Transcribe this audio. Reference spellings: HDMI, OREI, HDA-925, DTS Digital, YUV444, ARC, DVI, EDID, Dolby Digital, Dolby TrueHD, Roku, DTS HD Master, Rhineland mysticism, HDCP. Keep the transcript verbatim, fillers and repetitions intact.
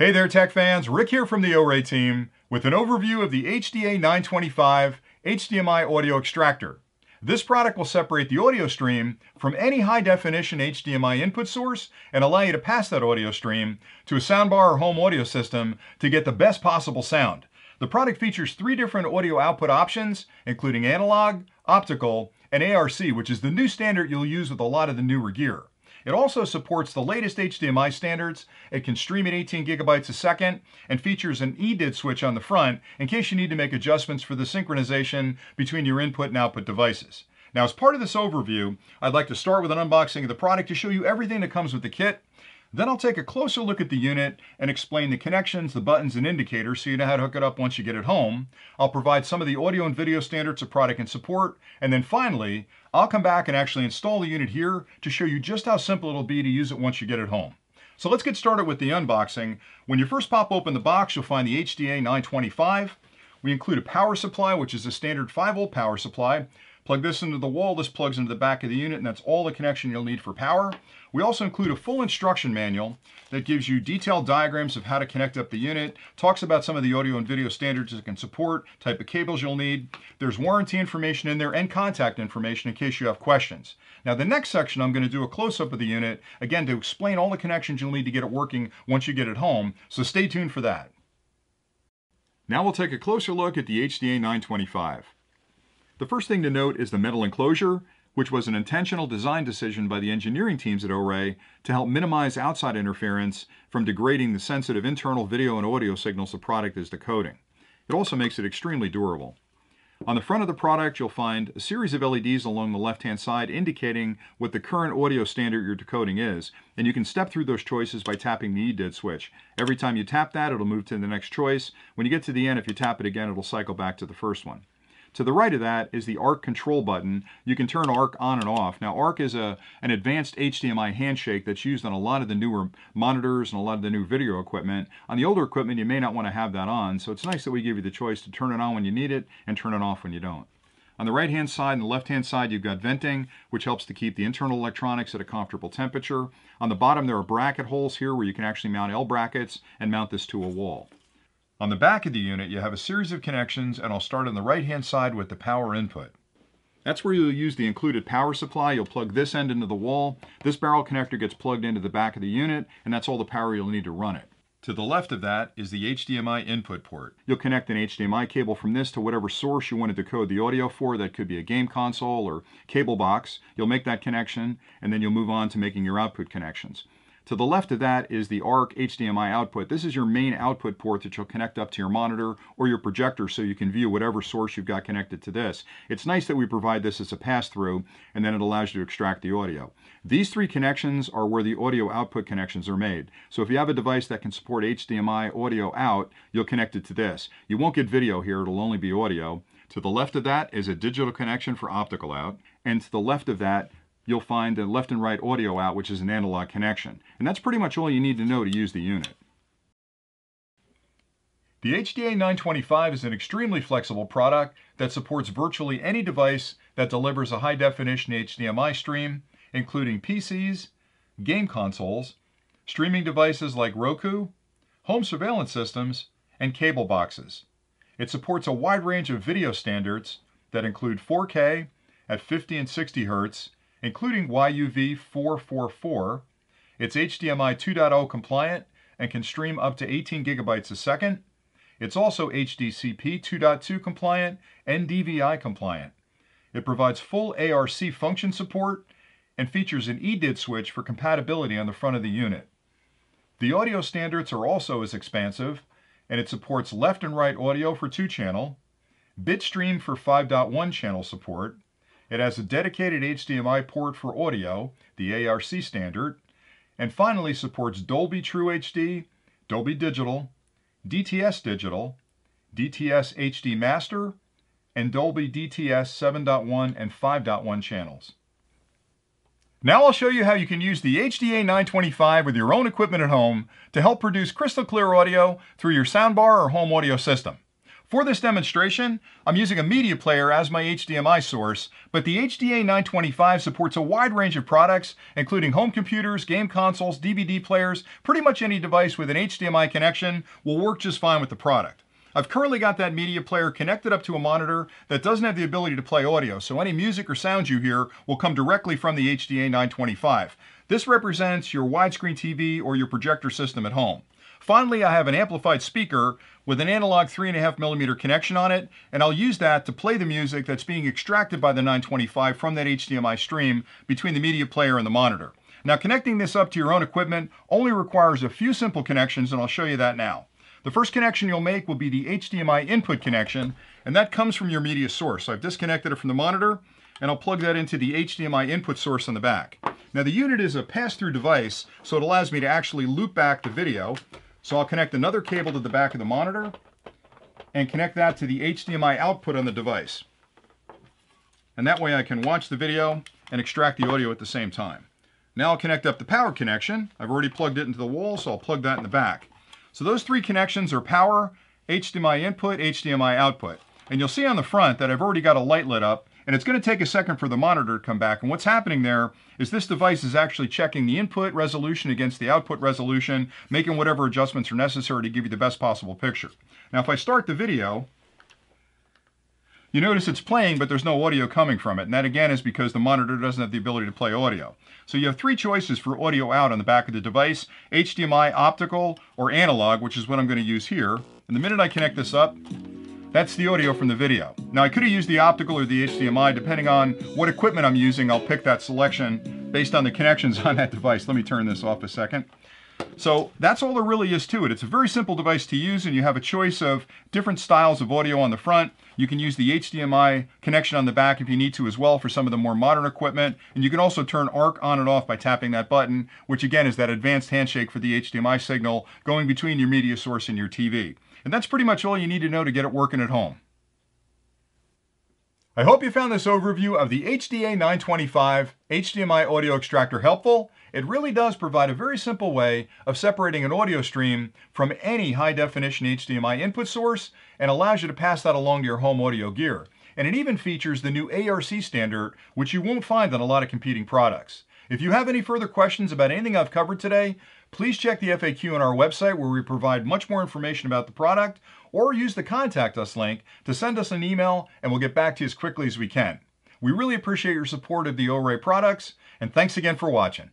Hey there, tech fans. Rick here from the OREI team with an overview of the H D A nine twenty-five H D M I audio extractor. This product will separate the audio stream from any high-definition H D M I input source and allow you to pass that audio stream to a soundbar or home audio system to get the best possible sound. The product features three different audio output options, including analog, optical, and A R C, which is the new standard you'll use with a lot of the newer gear. It also supports the latest H D M I standards. It can stream at eighteen gigabytes a second and features an E D I D switch on the front in case you need to make adjustments for the synchronization between your input and output devices. Now, as part of this overview, I'd like to start with an unboxing of the product to show you everything that comes with the kit. Then I'll take a closer look at the unit and explain the connections, the buttons, and indicators so you know how to hook it up once you get it home. I'll provide some of the audio and video standards the product can support. And then finally, I'll come back and actually install the unit here to show you just how simple it'll be to use it once you get it home. So let's get started with the unboxing. When you first pop open the box, you'll find the H D A nine twenty-five. We include a power supply, which is a standard five volt power supply. Plug this into the wall, this plugs into the back of the unit, and that's all the connection you'll need for power. We also include a full instruction manual that gives you detailed diagrams of how to connect up the unit, talks about some of the audio and video standards it can support, type of cables you'll need. There's warranty information in there and contact information in case you have questions. Now, the next section, I'm going to do a close-up of the unit, again, to explain all the connections you'll need to get it working once you get it home, so stay tuned for that. Now we'll take a closer look at the H D A nine twenty-five. The first thing to note is the metal enclosure, which was an intentional design decision by the engineering teams at OREI to help minimize outside interference from degrading the sensitive internal video and audio signals the product is decoding. It also makes it extremely durable. On the front of the product, you'll find a series of L E Ds along the left-hand side indicating what the current audio standard you're decoding is, and you can step through those choices by tapping the E D I D switch. Every time you tap that, it'll move to the next choice. When you get to the end, if you tap it again, it'll cycle back to the first one. To the right of that is the ARC control button. You can turn ARC on and off. Now, ARC is a, an advanced H D M I handshake that's used on a lot of the newer monitors and a lot of the new video equipment. On the older equipment, you may not want to have that on, so it's nice that we give you the choice to turn it on when you need it and turn it off when you don't. On the right-hand side and the left-hand side, you've got venting, which helps to keep the internal electronics at a comfortable temperature. On the bottom, there are bracket holes here where you can actually mount L brackets and mount this to a wall. On the back of the unit, you have a series of connections, and I'll start on the right-hand side with the power input. That's where you'll use the included power supply. You'll plug this end into the wall. This barrel connector gets plugged into the back of the unit, and that's all the power you'll need to run it. To the left of that is the H D M I input port. You'll connect an H D M I cable from this to whatever source you want to decode the audio for. That could be a game console or cable box. You'll make that connection, and then you'll move on to making your output connections. To the left of that is the ARC H D M I output. This is your main output port that you'll connect up to your monitor or your projector so you can view whatever source you've got connected to this. It's nice that we provide this as a pass-through, and then it allows you to extract the audio. These three connections are where the audio output connections are made. So if you have a device that can support H D M I audio out, you'll connect it to this. You won't get video here, it'll only be audio. To the left of that is a digital connection for optical out, and to the left of that, you'll find the left and right audio out, which is an analog connection. And that's pretty much all you need to know to use the unit. The H D A nine twenty-five is an extremely flexible product that supports virtually any device that delivers a high-definition H D M I stream, including P Cs, game consoles, streaming devices like Roku, home surveillance systems, and cable boxes. It supports a wide range of video standards that include four K at fifty and sixty hertz, including Y U V four forty-four. It's H D M I two point oh compliant and can stream up to eighteen gigabytes a second. It's also H D C P two point two compliant and D V I compliant. It provides full A R C function support and features an E D I D switch for compatibility on the front of the unit. The audio standards are also as expansive, and it supports left and right audio for two channel, bitstream for five point one channel support. It has a dedicated H D M I port for audio, the A R C standard, and finally supports Dolby TrueHD, Dolby Digital, D T S Digital, D T S H D Master, and Dolby D T S seven point one and five point one channels. Now I'll show you how you can use the H D A nine twenty-five with your own equipment at home to help produce crystal clear audio through your soundbar or home audio system. For this demonstration, I'm using a media player as my H D M I source, but the H D A nine twenty-five supports a wide range of products, including home computers, game consoles, D V D players. Pretty much any device with an H D M I connection will work just fine with the product. I've currently got that media player connected up to a monitor that doesn't have the ability to play audio, so any music or sound you hear will come directly from the H D A nine twenty-five. This represents your widescreen T V or your projector system at home. Finally, I have an amplified speaker with an analog three point five millimeter connection on it, and I'll use that to play the music that's being extracted by the nine twenty-five from that H D M I stream between the media player and the monitor. Now, connecting this up to your own equipment only requires a few simple connections, and I'll show you that now. The first connection you'll make will be the H D M I input connection, and that comes from your media source. So I've disconnected it from the monitor, and I'll plug that into the H D M I input source on the back. Now, the unit is a pass-through device, so it allows me to actually loop back the video. So I'll connect another cable to the back of the monitor and connect that to the H D M I output on the device. And that way I can watch the video and extract the audio at the same time. Now I'll connect up the power connection. I've already plugged it into the wall, so I'll plug that in the back. So those three connections are power, H D M I input, H D M I output. And you'll see on the front that I've already got a light lit up, and it's going to take a second for the monitor to come back. And what's happening there is this device is actually checking the input resolution against the output resolution, making whatever adjustments are necessary to give you the best possible picture. Now, if I start the video, you notice it's playing, but there's no audio coming from it. And that, again, is because the monitor doesn't have the ability to play audio. So you have three choices for audio out on the back of the device: H D M I, optical, or analog, which is what I'm going to use here. And the minute I connect this up, that's the audio from the video. Now, I could have used the optical or the H D M I. Depending on what equipment I'm using, I'll pick that selection based on the connections on that device. Let me turn this off a second. So that's all there really is to it. It's a very simple device to use, and you have a choice of different styles of audio on the front. You can use the H D M I connection on the back if you need to as well for some of the more modern equipment. And you can also turn A R C on and off by tapping that button, which again is that advanced handshake for the H D M I signal going between your media source and your T V. And that's pretty much all you need to know to get it working at home. I hope you found this overview of the H D A nine twenty-five H D M I audio extractor helpful. It really does provide a very simple way of separating an audio stream from any high-definition H D M I input source and allows you to pass that along to your home audio gear. And it even features the new A R C standard, which you won't find on a lot of competing products. If you have any further questions about anything I've covered today, please check the F A Q on our website, where we provide much more information about the product, or use the Contact Us link to send us an email, and we'll get back to you as quickly as we can. We really appreciate your support of the OREI products, and thanks again for watching.